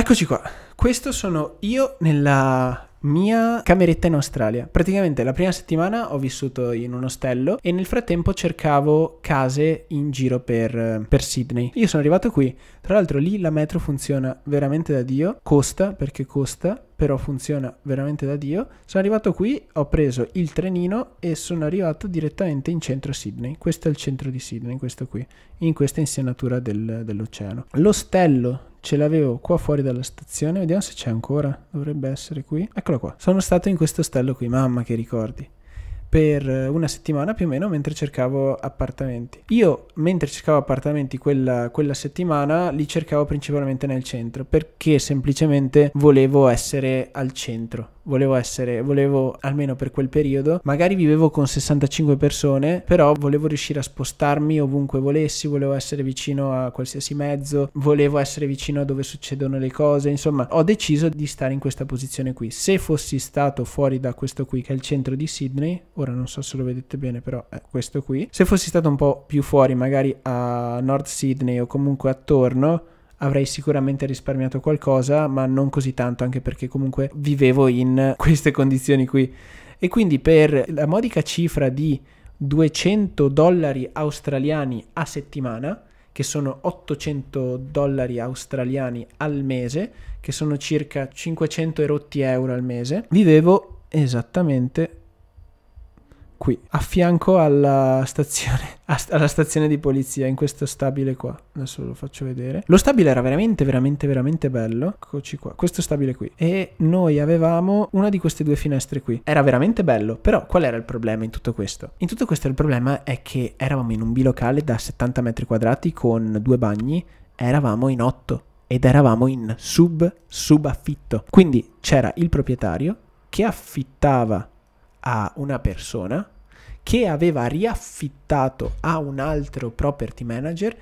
Eccoci qua, questo sono io nella mia cameretta in Australia. Praticamente la prima settimana ho vissuto in un ostello e nel frattempo cercavo case in giro per Sydney. Io sono arrivato qui, tra l'altro lì la metro funziona veramente da Dio, costa perché costa, però funziona veramente da Dio. Sono arrivato qui, ho preso il trenino e sono arrivato direttamente in centro Sydney. Questo è il centro di Sydney, questo qui, in questa insenatura dell'oceano. L'ostello ce l'avevo qua fuori dalla stazione, vediamo se c'è ancora, dovrebbe essere qui. Eccolo qua, sono stato in questo ostello qui, mamma che ricordi, per una settimana più o meno mentre cercavo appartamenti. Io mentre cercavo appartamenti quella settimana li cercavo principalmente nel centro, perché semplicemente volevo essere al centro. Volevo almeno per quel periodo, magari vivevo con 65 persone, però volevo riuscire a spostarmi ovunque volessi, volevo essere vicino a qualsiasi mezzo, volevo essere vicino a dove succedono le cose, insomma ho deciso di stare in questa posizione qui. Se fossi stato fuori da questo qui, che è il centro di Sydney, ora non so se lo vedete bene però è questo qui, se fossi stato un po' più fuori magari a North Sydney o comunque attorno, avrei sicuramente risparmiato qualcosa, ma non così tanto, anche perché comunque vivevo in queste condizioni qui. E quindi per la modica cifra di $200 australiani a settimana, che sono $800 australiani al mese, che sono circa 500 e rotti euro al mese, vivevo esattamente qui, a fianco alla stazione di polizia, in questo stabile qua. Adesso ve lo faccio vedere. Lo stabile era veramente bello. Eccoci qua, questo stabile qui. E noi avevamo una di queste due finestre qui. Era veramente bello, però qual era il problema in tutto questo? In tutto questo il problema è che eravamo in un bilocale da 70 metri quadrati con due bagni, eravamo in 8 ed eravamo in subaffitto. Quindi c'era il proprietario che affittava a una persona che aveva riaffittato a un altro property manager,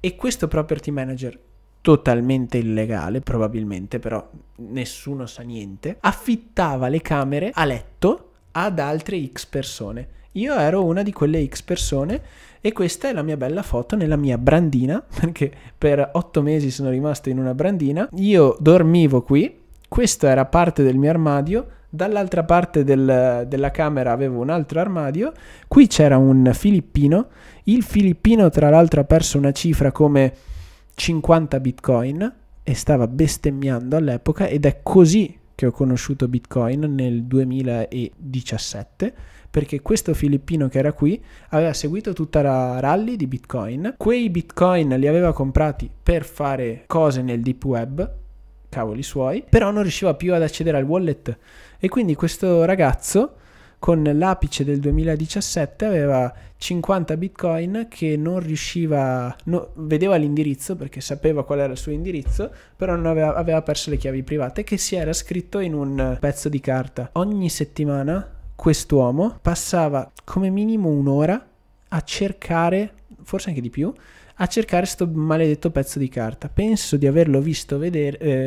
e questo property manager, totalmente illegale probabilmente, però nessuno sa niente, affittava le camere a letto ad altre X persone. Io ero una di quelle X persone e questa è la mia bella foto nella mia brandina, perché per 8 mesi sono rimasto in una brandina. Io dormivo qui, questo era parte del mio armadio. Dall'altra parte della camera avevo un altro armadio, qui c'era un filippino, il filippino tra l'altro ha perso una cifra come 50 bitcoin e stava bestemmiando all'epoca, ed è così che ho conosciuto Bitcoin nel 2017, perché questo filippino che era qui aveva seguito tutta la rally di Bitcoin, quei Bitcoin li aveva comprati per fare cose nel deep web, cavoli suoi, però non riusciva più ad accedere al wallet, e quindi questo ragazzo con l'apice del 2017 aveva 50 bitcoin che non riusciva, vedeva l'indirizzo perché sapeva qual era il suo indirizzo, però non aveva perso le chiavi private che si era scritto in un pezzo di carta. Ogni settimana quest'uomo passava come minimo un'ora a cercare, forse anche di più, a cercare sto maledetto pezzo di carta. Penso di averlo visto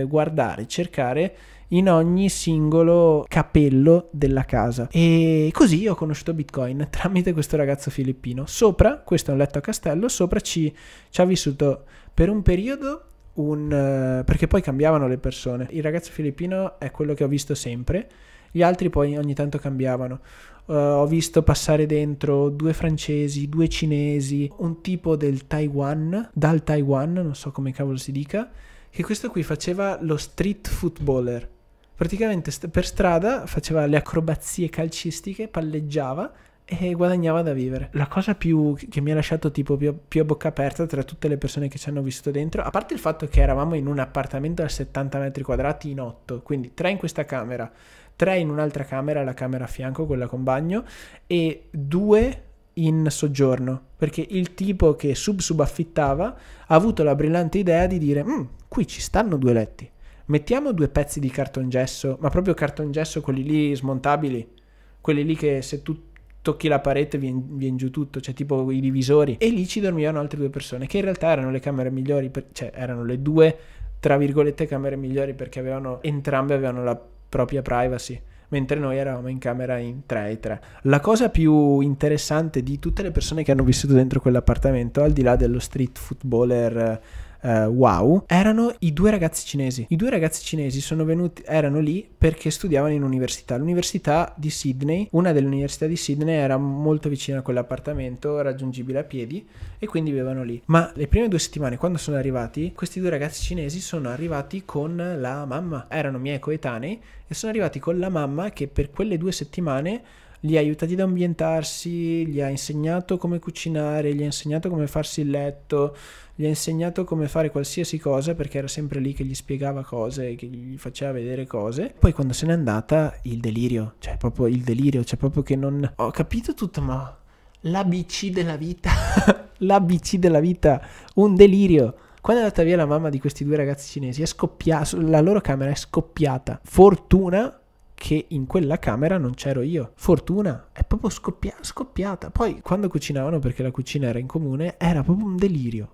guardare, cercare in ogni singolo capello della casa. E così io ho conosciuto Bitcoin tramite questo ragazzo filippino. Sopra, questo è un letto a castello, sopra ci ha vissuto per un periodo perché poi cambiavano le persone. Il ragazzo filippino è quello che ho visto sempre, gli altri poi ogni tanto cambiavano. Ho visto passare dentro 2 francesi, 2 cinesi, un tipo dal Taiwan, non so come cavolo si dica, che questo qui faceva lo street footballer. Praticamente per strada faceva le acrobazie calcistiche, palleggiava e guadagnava da vivere. La cosa che mi ha lasciato tipo più a bocca aperta tra tutte le persone che ci hanno vissuto dentro, a parte il fatto che eravamo in un appartamento da 70 metri quadrati in 8, quindi 3 in questa camera, 3 in un'altra camera, la camera a fianco, quella con bagno, e 2 in soggiorno, perché il tipo che subaffittava ha avuto la brillante idea di dire qui ci stanno 2 letti, mettiamo 2 pezzi di cartongesso, ma proprio cartongesso, quelli lì smontabili, quelli lì che se tu tocchi la parete viene giù tutto, cioè tipo i divisori, e lì ci dormivano altre 2 persone, che in realtà erano le camere migliori, cioè erano le 2 tra virgolette camere migliori, perché entrambe avevano la propria privacy, mentre noi eravamo in camera in 3 e 3. La cosa più interessante di tutte le persone che hanno vissuto dentro quell'appartamento, al di là dello street footballer wow, erano i due ragazzi cinesi. I due ragazzi cinesi sono venuti, erano lì perché studiavano in università. L'università di Sydney, una delle università di Sydney era molto vicina a quell'appartamento, raggiungibile a piedi, e quindi vivevano lì. Ma le prime 2 settimane, quando sono arrivati, questi due ragazzi cinesi sono arrivati con la mamma. Erano miei coetanei e sono arrivati con la mamma che per quelle 2 settimane li ha aiutati ad ambientarsi, gli ha insegnato come cucinare, gli ha insegnato come farsi il letto, gli ha insegnato come fare qualsiasi cosa, perché era sempre lì che gli spiegava cose, che gli faceva vedere cose. Poi quando se n'è andata, il delirio, cioè proprio il delirio, cioè proprio che non... Ho capito tutto, ma l'ABC della vita, l'ABC della vita, un delirio. Quando è andata via la mamma di questi due ragazzi cinesi è scoppiata, la loro camera è scoppiata. Fortuna che in quella camera non c'ero io. Fortuna, è proprio scoppiata. Poi quando cucinavano, perché la cucina era in comune, era proprio un delirio,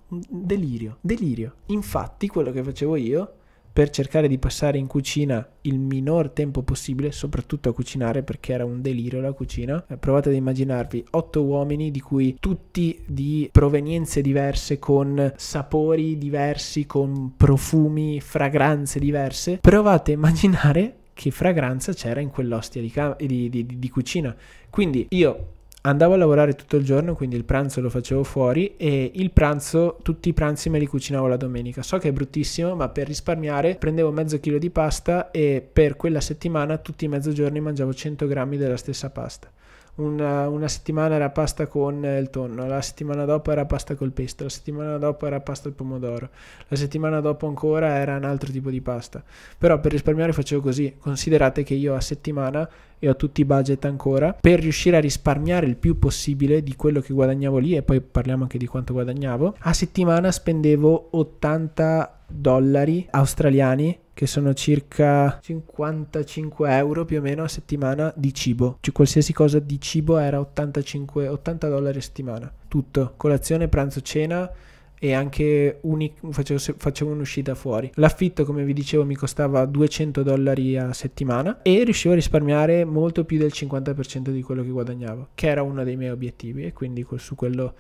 delirio. Infatti quello che facevo io, per cercare di passare in cucina il minor tempo possibile, soprattutto a cucinare perché era un delirio la cucina, provate ad immaginarvi 8 uomini di cui tutti di provenienze diverse, con sapori diversi, con profumi, fragranze diverse. Provate a immaginare che fragranza c'era in quell'ostia di cucina. Quindi io andavo a lavorare tutto il giorno, quindi il pranzo lo facevo fuori, e il pranzo, tutti i pranzi me li cucinavo la domenica. So che è bruttissimo, ma per risparmiare prendevo mezzo chilo di pasta e per quella settimana tutti i mezzogiorni mangiavo 100 grammi della stessa pasta. Una settimana era pasta con il tonno, la settimana dopo era pasta col pesto, la settimana dopo era pasta al pomodoro, la settimana dopo ancora era un altro tipo di pasta. Però per risparmiare facevo così. Considerate che io a settimana, e ho tutti i budget ancora, per riuscire a risparmiare il più possibile di quello che guadagnavo lì, e poi parliamo anche di quanto guadagnavo, a settimana spendevo $80 australiani, che sono circa 55 euro più o meno a settimana, di cibo. Cioè qualsiasi cosa di cibo era $80 a settimana. Tutto, colazione, pranzo, cena, e anche facevo un'uscita fuori. L'affitto, come vi dicevo, mi costava $200 a settimana, e riuscivo a risparmiare molto più del 50% di quello che guadagnavo, che era uno dei miei obiettivi, e quindi su quello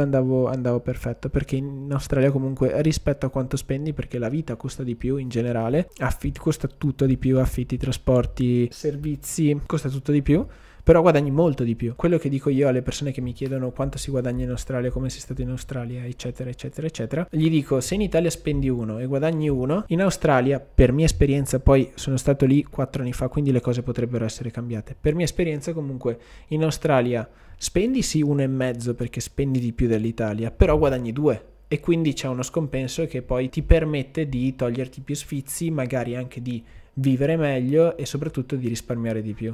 andavo perfetto, perché in Australia comunque, rispetto a quanto spendi, perché la vita costa di più in generale, costa tutto di più, affitti, trasporti, servizi, costa tutto di più. Però guadagni molto di più. Quello che dico io alle persone che mi chiedono quanto si guadagna in Australia, come sei stato in Australia, eccetera, eccetera, eccetera, gli dico: se in Italia spendi uno e guadagni uno, in Australia, per mia esperienza, poi sono stato lì 4 anni fa, quindi le cose potrebbero essere cambiate. Per mia esperienza, comunque, in Australia spendi sì 1,5 perché spendi di più dell'Italia, però guadagni 2. E quindi c'è uno scompenso che poi ti permette di toglierti più sfizi, magari anche di vivere meglio e soprattutto di risparmiare di più.